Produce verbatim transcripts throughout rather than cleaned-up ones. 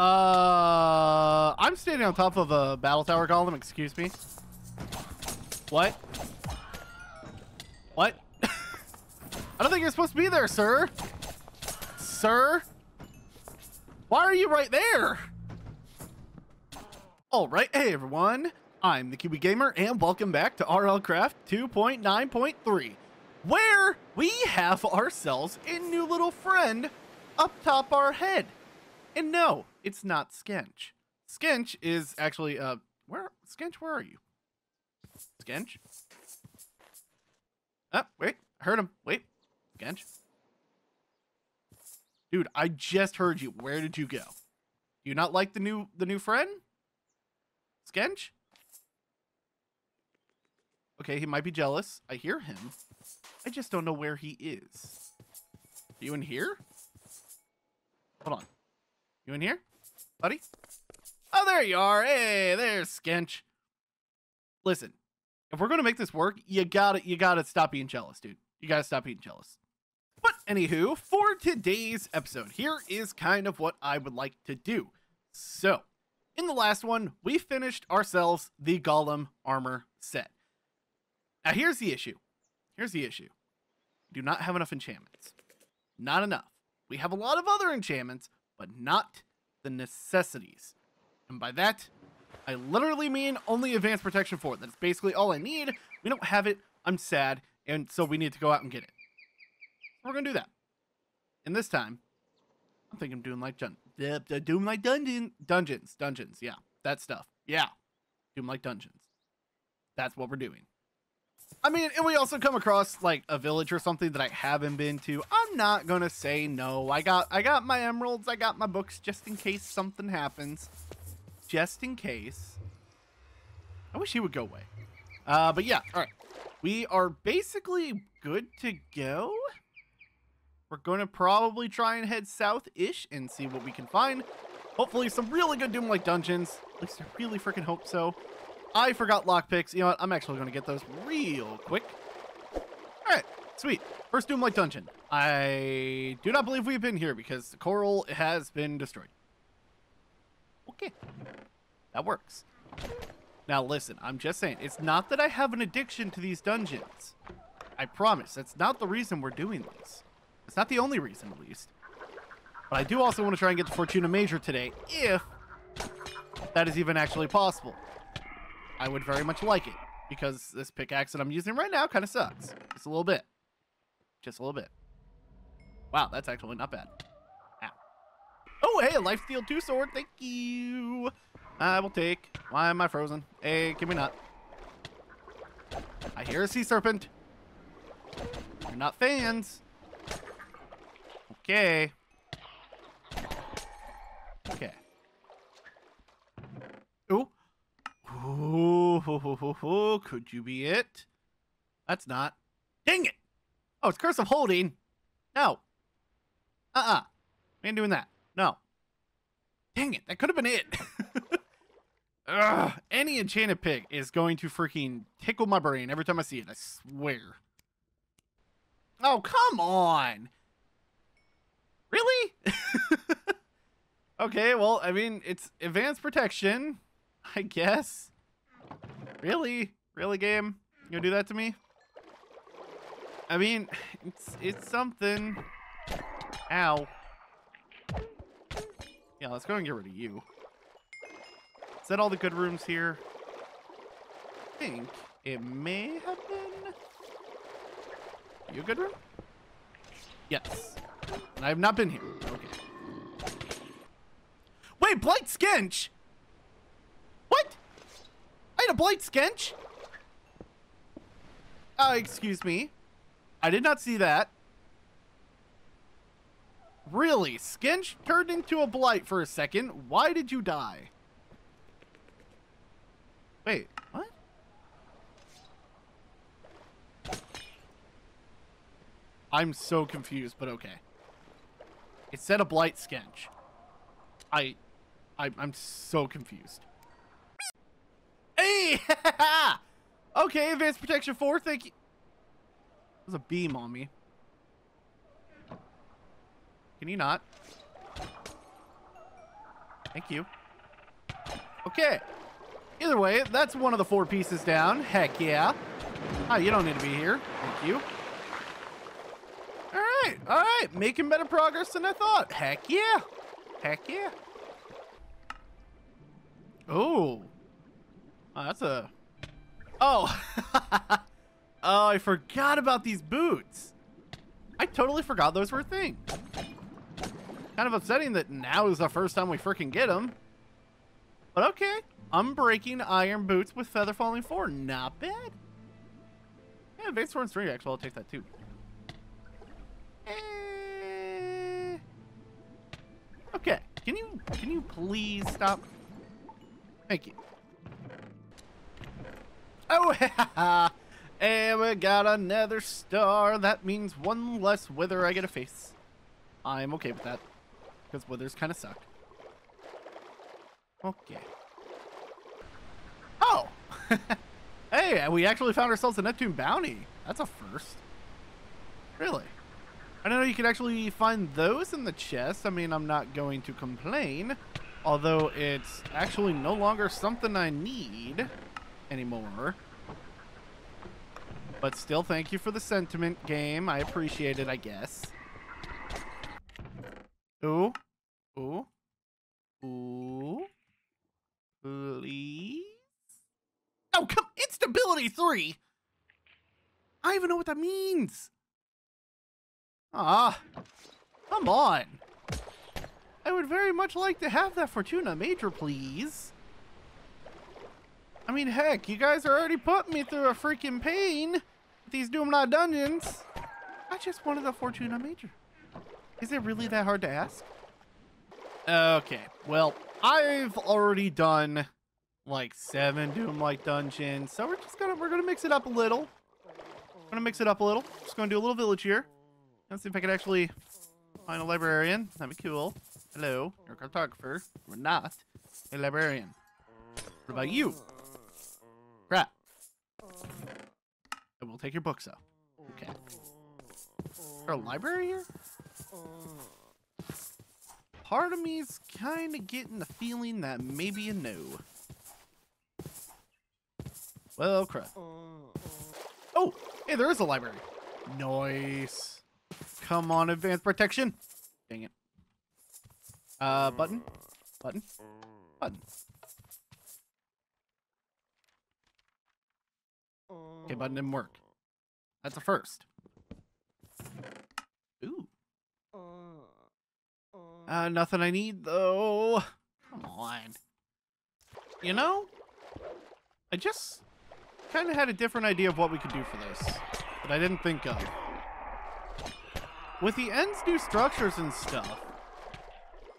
Uh, I'm standing on top of a battle tower column. Excuse me. What? What? I don't think you're supposed to be there, sir. Sir? Why are you right there? All right. Hey, everyone. I'm the Q B Gamer, and welcome back to RLCraft two point nine point three, where we have ourselves a new little friend up top our head. And no, it's not Skench. Skench is actually, uh, where, Skench, where are you? Skench? Oh, wait, heard him. Wait, Skench? Dude, I just heard you. Where did you go? Do you not like the new, the new friend? Skench? Okay, he might be jealous. I hear him. I just don't know where he is. Are you in here? Hold on. You in here, buddy? Oh, there you are. Hey, there's Skench. Listen, if we're gonna make this work, you gotta, you gotta stop being jealous, dude. You gotta stop being jealous. But anywho, for today's episode, here is kind of what I would like to do. So, in the last one, we finished ourselves the Golem armor set. Now, here's the issue. Here's the issue. We do not have enough enchantments. Not enough. We have a lot of other enchantments, but not the necessities. And by that, I literally mean only advanced protection four. That's basically all I need. We don't have it. I'm sad. And so we need to go out and get it. We're going to do that. And this time, I'm thinking I'm doing like dun the, the Doomlike Dungeon Dungeons. Dungeons. Yeah. That stuff. Yeah. Doomlike Dungeons. That's what we're doing. I mean, and we also come across like a village or something that I haven't been to. I'm not going to say no. I got I got my emeralds. I got my books just in case something happens. Just in case. I wish he would go away. Uh, but yeah. All right. We are basically good to go. We're going to probably try and head south-ish and see what we can find. Hopefully some really good Doomlike Dungeons. At least I really freaking hope so. I forgot lockpicks. You know what? I'm actually going to get those real quick. All right. Sweet. First Doomlike Dungeon. I do not believe we've been here because the coral has been destroyed. Okay. That works. Now, listen. I'm just saying. It's not that I have an addiction to these dungeons. I promise. That's not the reason we're doing this. It's not the only reason, at least. But I do also want to try and get to Fortuna Major today, if that is even actually possible. I would very much like it, because this pickaxe that I'm using right now kind of sucks. Just a little bit. Just a little bit. Wow, that's actually not bad. Ow. Oh, hey, a lifesteal two sword. Thank you. I will take. Why am I frozen? Hey, give me not. I hear a sea serpent. You're not fans. Okay. Okay. Ooh. Ooh, ho, ho, ho, ho. Could you be it? That's not. Dang it! Oh, it's Curse of Holding. No. Uh-uh. We ain't doing that. No. Dang it. That could have been it. Ugh, any enchanted pig is going to freaking tickle my brain every time I see it. I swear. Oh, come on. Really? Okay, well, I mean, it's advanced protection, I guess. Really? Really, game? You gonna do that to me? I mean, it's it's something. Ow. Yeah, let's go and get rid of you. Is that all the good rooms here? I think it may have been. You a good room? Yes. And I have not been here. Okay. Wait, Blight Skench! I had a Blight Skench. Uh, excuse me. I did not see that. Really? Skench turned into a Blight for a second. Why did you die? Wait, what? I'm so confused, but okay. It said a Blight Skench. I, I I'm so confused. Okay, advanced protection four, thank you. There's a beam on me. Can you not? Thank you. Okay. Either way, that's one of the four pieces down. Heck yeah. Oh, you don't need to be here. Thank you. All right. All right. Making better progress than I thought. Heck yeah. Heck yeah. Oh. Oh, that's a... Oh. Oh, I forgot about these boots. I totally forgot those were a thing. Kind of upsetting that now is the first time we freaking get them. But okay. Unbreaking iron boots with feather falling four. Not bad. Yeah, advanced sword and string axe. Well, I'll take that too. Eh. Okay. Can you can you please stop? Thank you. Oh, haha. And we got another star. That means one less wither I get a face. I'm okay with that. Because withers kind of suck. Okay. Oh! Hey, we actually found ourselves a Neptune Bounty. That's a first. Really? I don't know you could actually find those in the chest. I mean, I'm not going to complain. Although it's actually no longer something I need anymore. But still, thank you for the sentiment, game. I appreciate it, I guess. Ooh. Ooh. Ooh. Please? Oh, come! Instability three! I don't even know what that means! Ah. Come on! I would very much like to have that Fortuna Major, please. I mean, heck, you guys are already putting me through a freaking pain with these Doomlike Dungeons. I just wanted a Fortuna Major. Is it really that hard to ask? Okay, well, I've already done like seven Doomlike Dungeons, so we're just gonna we're gonna mix it up a little. We're gonna mix it up a little. Just gonna do a little village here. Let's see if I can actually find a librarian. That'd be cool. Hello, you're a cartographer. We're not a librarian. What about you? Crap. And we'll take your books up. Okay. Is there a library here? Part of me's kind of getting the feeling that maybe a no. Well, crap. Oh, hey, there is a library. Nice. Come on, advanced protection. Dang it. Uh, button. Button. Button. Okay, button didn't work. That's a first. Ooh. Uh, nothing I need, though. Come on. You know, I just kind of had a different idea of what we could do for this that I didn't think of. With the end's new structures and stuff,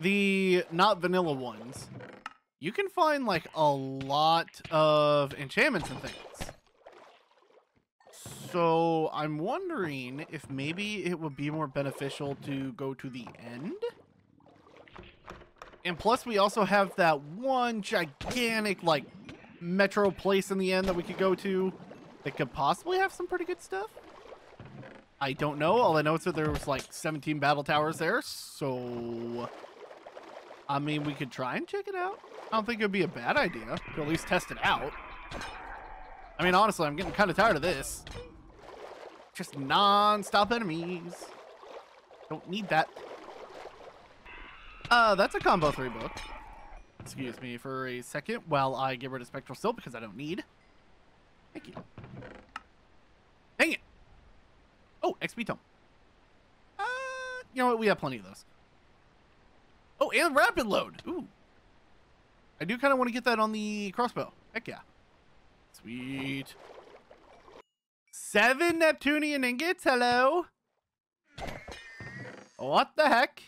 the not vanilla ones, you can find, like, a lot of enchantments and things. So I'm wondering if maybe it would be more beneficial to go to the end. And plus we also have that one gigantic like metro place in the end that we could go to that could possibly have some pretty good stuff. I don't know. All I know is that there was like seventeen battle towers there. So, I mean, we could try and check it out. I don't think it would be a bad idea to at least test it out. I mean, honestly, I'm getting kind of tired of this. Just non-stop enemies. Don't need that. Uh, that's a combo three book. Excuse me for a second while I get rid of Spectral Still because I don't need. Thank you. Dang it. Oh, X P Tome. Uh, you know what? We have plenty of those. Oh, and Rapid Load. Ooh. I do kind of want to get that on the crossbow. Heck yeah. Sweet. Seven Neptunian ingots. Hello. What the heck?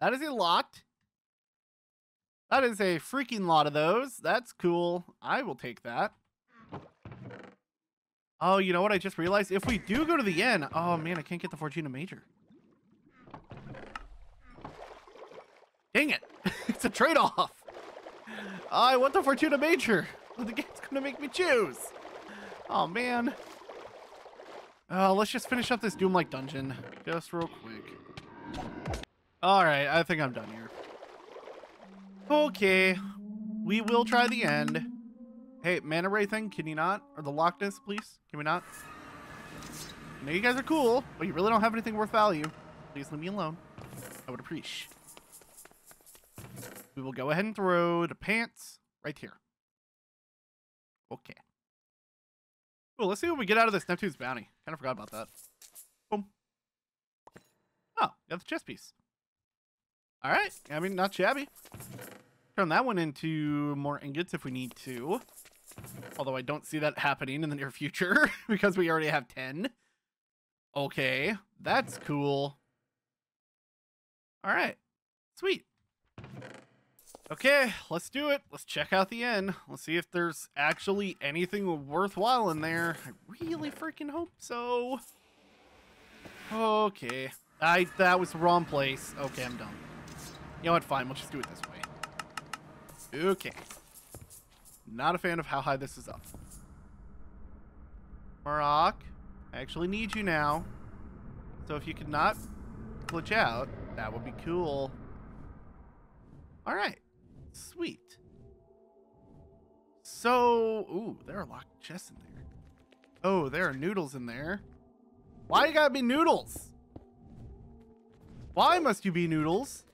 That is a lot. That is a freaking lot of those. That's cool. I will take that. Oh, you know what? I just realized if we do go to the end. Oh, man, I can't get the Fortuna Major. Dang it. It's a trade-off. I want the Fortuna Major. The game's gonna make me choose. Oh man. Uh, let's just finish up this Doomlike Dungeon, just real quick. All right, I think I'm done here. Okay. We will try the end. Hey, mana ray thing, can you not? Or the Loch Ness, please? Can we not? I know you guys are cool, but you really don't have anything worth value. Please leave me alone. I would appreciate. We will go ahead and throw the pants right here. Okay. Well, let's see what we get out of this Neptune's Bounty. Kind of forgot about that. Boom. Oh, got the chest piece. All right. I mean, not shabby. Turn that one into more ingots if we need to. Although I don't see that happening in the near future because we already have ten. Okay, that's cool. All right, sweet. Okay, let's do it. Let's check out the end. Let's see if there's actually anything worthwhile in there. I really freaking hope so. Okay, I that was the wrong place. Okay, I'm dumb. You know what, fine, we'll just do it this way. Okay. Not a fan of how high this is up. Marak, I actually need you now. So if you could not glitch out, that would be cool. All right. Sweet. So, ooh, there are locked chests in there. Oh, there are noodles in there. Why you gotta be noodles? Why must you be noodles?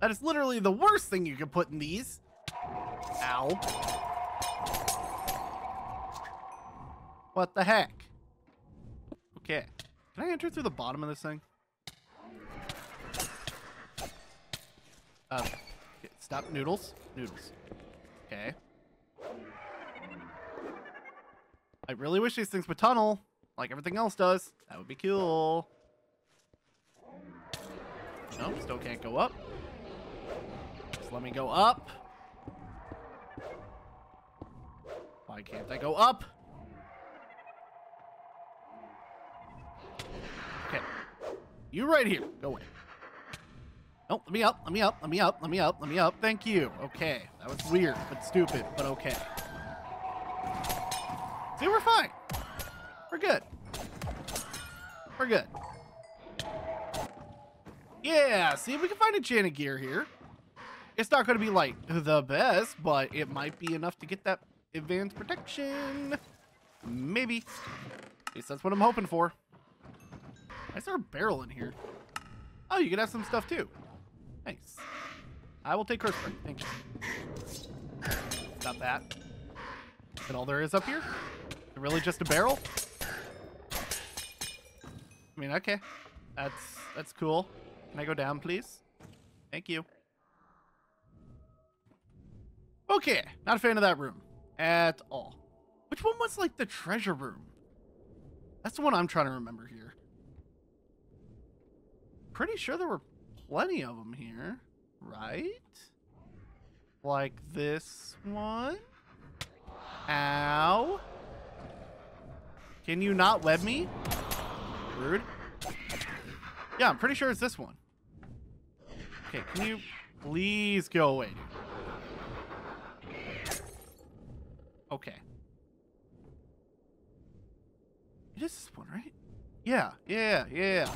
That is literally the worst thing you could put in these. Ow. What the heck? Okay. Can I enter through the bottom of this thing? Uh, okay. Stop. Noodles. Noodles. Okay. I really wish these things would tunnel like everything else does. That would be cool. Nope. Still can't go up. Just let me go up. Why can't I go up? Okay. You right here. Go away. Nope, let me up, let me up, let me up, let me up, let me up. Thank you. Okay. That was weird, but stupid, but okay. See, we're fine. We're good. We're good. Yeah, see if we can find enchanted gear here. It's not going to be, like, the best, but it might be enough to get that advanced protection, maybe. At least that's what I'm hoping for. I saw a barrel in here. Oh, you could have some stuff too. Nice. I will take curse break. Thank you. Got that. Is that all there is up here? Is it really just a barrel? I mean, okay. That's that's cool. Can I go down, please? Thank you. Okay. Not a fan of that room at all. Which one was like the treasure room? That's the one I'm trying to remember here. Pretty sure there were plenty of them here, right? Like this one. Ow. Can you not web me? Rude. Yeah, I'm pretty sure it's this one. Okay, can you please go away, dude? Okay. It is this one, right? Yeah, yeah, yeah.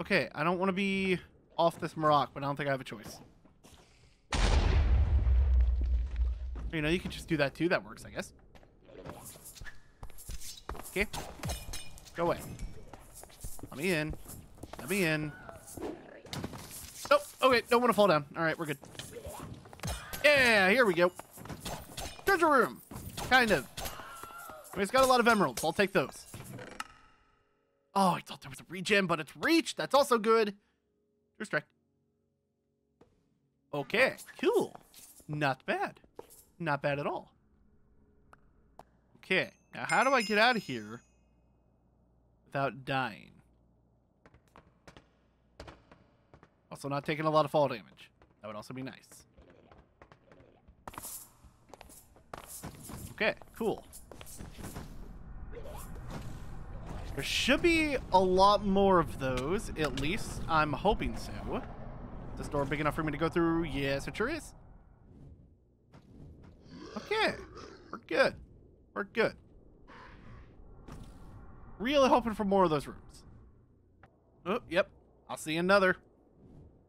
Okay, I don't want to be off this Marak, but I don't think I have a choice. You know, you can just do that too. That works, I guess. Okay. Go away. Let me in. Let me in. Nope. Oh, okay, don't want to fall down. All right, we're good. Yeah, here we go. Treasure room, kind of. I mean, it's got a lot of emeralds. I'll take those. Oh, I thought there was a regen, but it's reach. That's also good. True strike. Okay, cool. Not bad. Not bad at all. Okay, now how do I get out of here without dying? Also, not taking a lot of fall damage. That would also be nice. Okay, cool. There should be a lot more of those, at least I'm hoping so. Is this door big enough for me to go through? Yes, it sure is. Okay, we're good. We're good. Really hoping for more of those rooms. Oh, yep. I'll see another.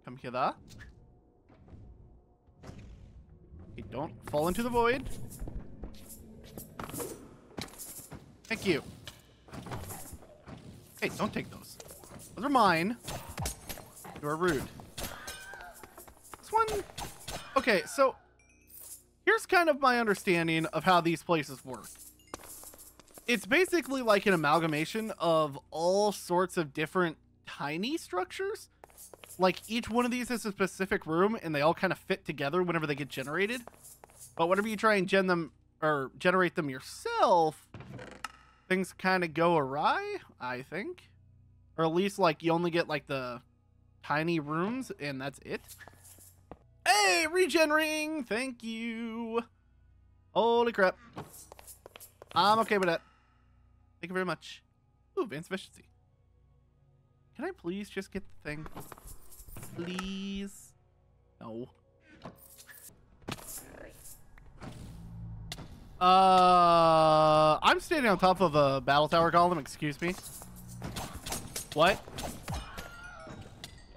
Come here, though. Okay, don't fall into the void. Thank you. Hey, don't take those. Those are mine. You are rude. This one... Okay, so... Here's kind of my understanding of how these places work. It's basically like an amalgamation of all sorts of different tiny structures. Like, each one of these is a specific room, and they all kind of fit together whenever they get generated. But whenever you try and gen them, or generate them yourself, things kind of go awry, I think. Or at least, like, you only get, like, the tiny rooms, and that's it. Hey, regen ring! Thank you! Holy crap. I'm okay with that. Thank you very much. Ooh, advanced efficiency. Can I please just get the thing? Please? No. Uh, I'm standing on top of a battle tower column, excuse me. What?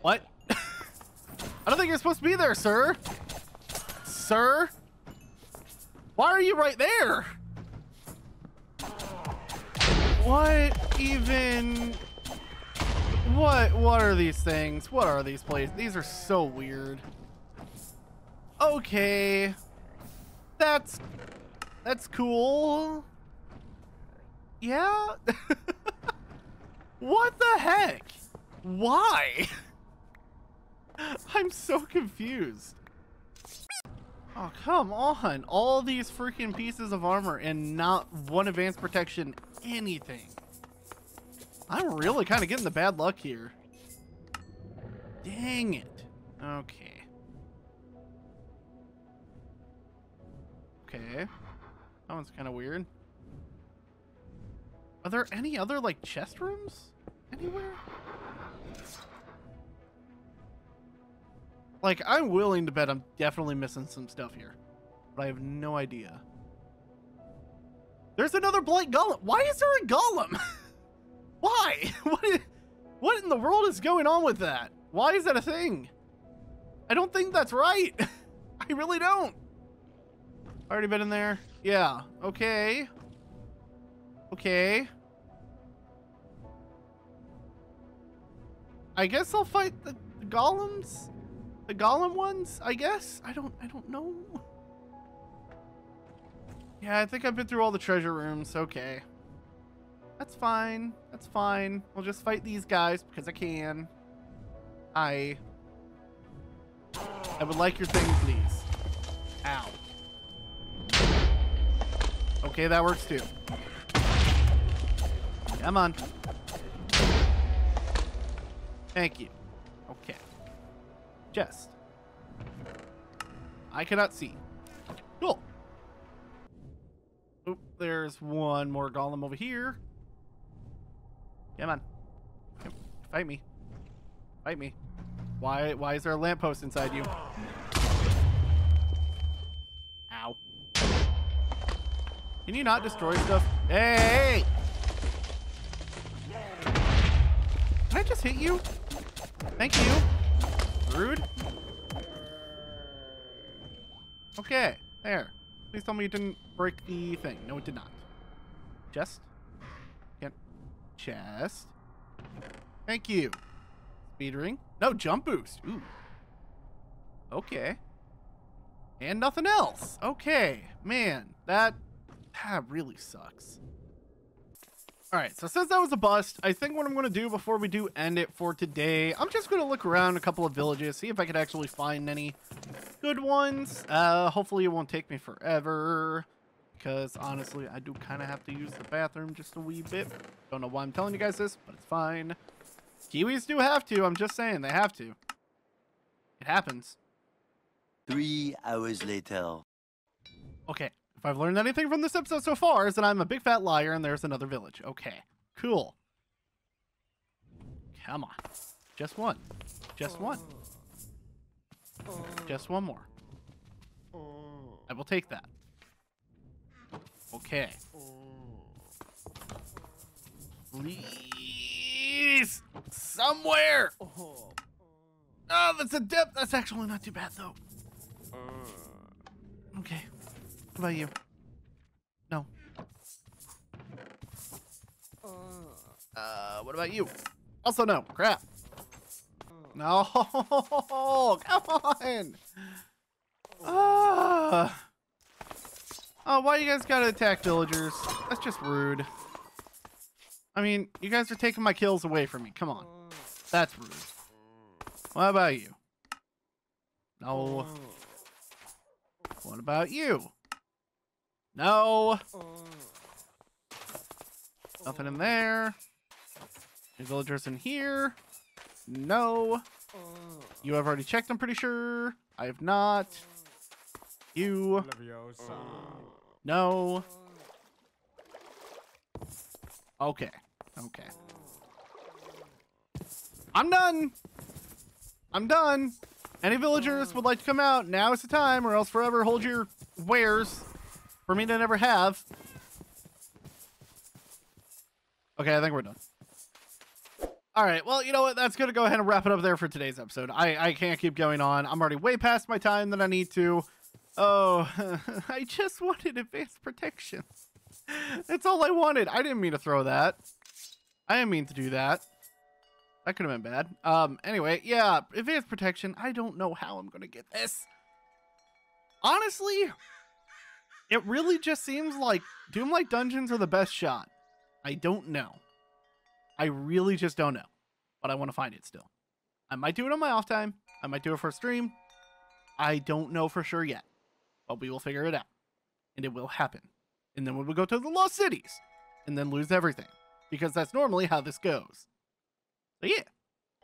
What? I don't think you're supposed to be there, sir. Sir? Why are you right there? What even? What what are these things? What are these places? These are so weird. Okay. That's that's cool. Yeah. What the heck? Why? I'm so confused. Oh, come on. All these freaking pieces of armor and not one advanced protection anything. I'm really kind of getting the bad luck here. Dang it. Okay. Okay. That one's kind of weird. Are there any other, like, chest rooms anywhere? Like, I'm willing to bet I'm definitely missing some stuff here. But I have no idea. There's another Blight Golem. Why is there a golem? Why? What, is, what in the world is going on with that? Why is that a thing? I don't think that's right. I really don't. Already been in there. Yeah. Okay. Okay. I guess I'll fight the, the golems. The golem ones, I guess? I don't I don't know. Yeah, I think I've been through all the treasure rooms. Okay. That's fine. That's fine. We'll just fight these guys because I can. I I would like your thing, please. Ow. Okay, that works too. Come on. Thank you. Okay. Chest. I cannot see. Cool. Oop, there's one more golem over here. Come on. Come, fight me. Fight me. Why why is there a lamppost inside you? Ow. Can you not destroy stuff? Hey! Did I just hit you? Thank you. Rude. Okay, there. Please tell me you didn't break the thing. No, it did not. Chest. Can't. Chest. Thank you. Speed ring. No, jump boost. Ooh. Okay. And nothing else. Okay, man, that that really sucks. Alright, so since that was a bust, I think what I'm going to do before we do end it for today, I'm just going to look around a couple of villages, see if I could actually find any good ones. Uh, hopefully it won't take me forever, because honestly, I do kind of have to use the bathroom just a wee bit. Don't know why I'm telling you guys this, but it's fine. Kiwis do have to, I'm just saying, they have to. It happens. Three hours later. Okay. If I've learned anything from this episode so far is that I'm a big fat liar and there's another village. Okay, cool. Come on. Just one. Just one. Just one more. I will take that. Okay. Please! Somewhere! Oh, that's a depth. That's actually not too bad, though. Okay. What about you? No. Uh, what about you? Also no. Crap. No. Come on. Uh. Oh, why you guys gotta attack villagers? That's just rude. I mean, you guys are taking my kills away from me. Come on. That's rude. What about you? No. What about you? No. Nothing in there. Any villagers in here? No. You have already checked, I'm pretty sure. I have not. You. No. Okay. Okay. I'm done. I'm done. Any villagers would like to come out? Now is the time, or else forever hold your wares for me to never have. Okay, I think we're done. All right, well, you know what? That's going to go ahead and wrap it up there for today's episode. I, I can't keep going on. I'm already way past my time that I need to. Oh, I just wanted advanced protection. That's all I wanted. I didn't mean to throw that. I didn't mean to do that. That could have been bad. Um, anyway, yeah, advanced protection. I don't know how I'm going to get this. Honestly, it really just seems like Doomlike Dungeons are the best shot. I don't know. I really just don't know. But I want to find it still. I might do it on my off time. I might do it for a stream. I don't know for sure yet. But we will figure it out. And it will happen. And then we will go to the Lost Cities. And then lose everything. Because that's normally how this goes. But yeah,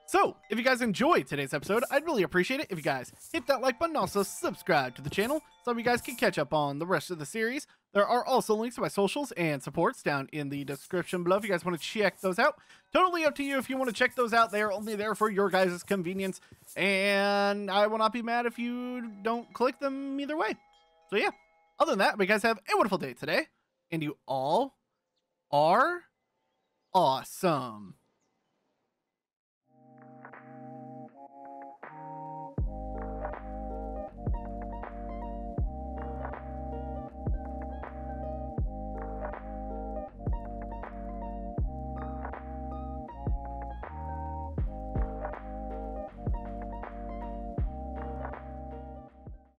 so if you guys enjoyed today's episode, I'd really appreciate it if you guys hit that like button, also subscribe to the channel so you guys can catch up on the rest of the series. There are also links to my socials and supports down in the description below if you guys want to check those out. Totally up to you if you want to check those out. They are only there for your guys' convenience, and I will not be mad if you don't click them either way. So yeah, other than that, you guys have a wonderful day today, and you all are awesome.